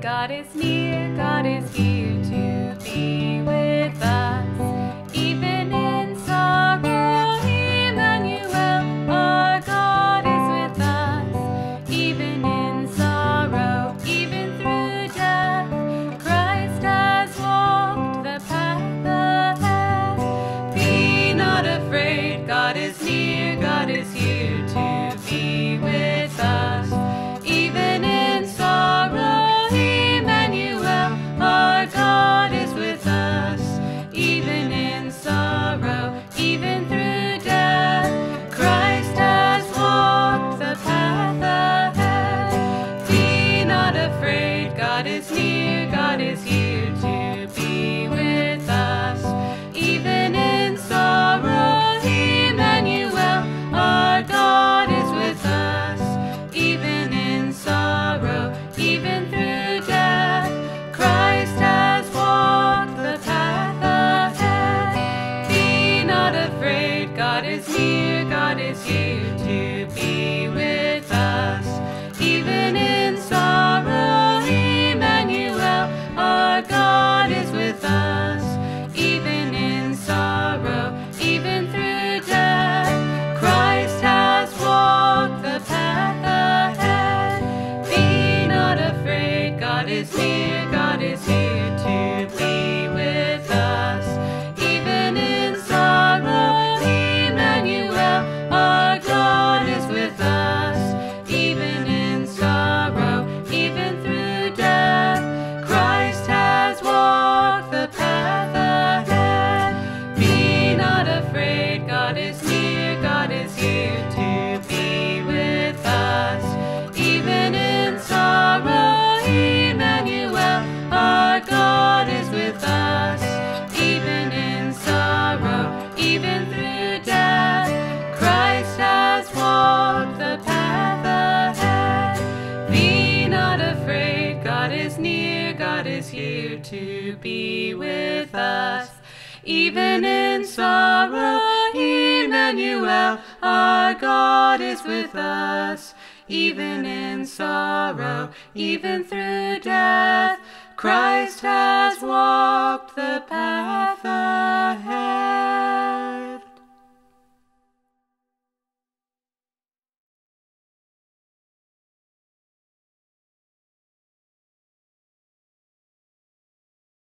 God is near, God is here to be with us. Even in sorrow, Emmanuel, our God is with us. Even in sorrow, even through death, Christ has walked the path ahead. Be not afraid, God is near, God is here to be with us. God is near, God is here to be with us. Even in sorrow, Emmanuel, our God is with us. Even in sorrow, even through death, Christ has walked the path ahead. Be not afraid, God is near, God is here to be with us. Even in sorrow, our God is with us. Even in sorrow, even through death, Christ has walked the path ahead. Be not afraid, God is near, God is here to be with us. Even in sorrow, Emmanuel, our God is with us. Even in sorrow, even through death, walk the path ahead. Be not afraid, God is near, God is here to be with us. Even in sorrow, Emmanuel, our God is with us. Even in sorrow, even through death, Christ has walked the path ahead. Be not afraid, God is near, God is here to be with us. Even in sorrow, Emmanuel, our God is with us. Even in sorrow, even through death, Christ has walked the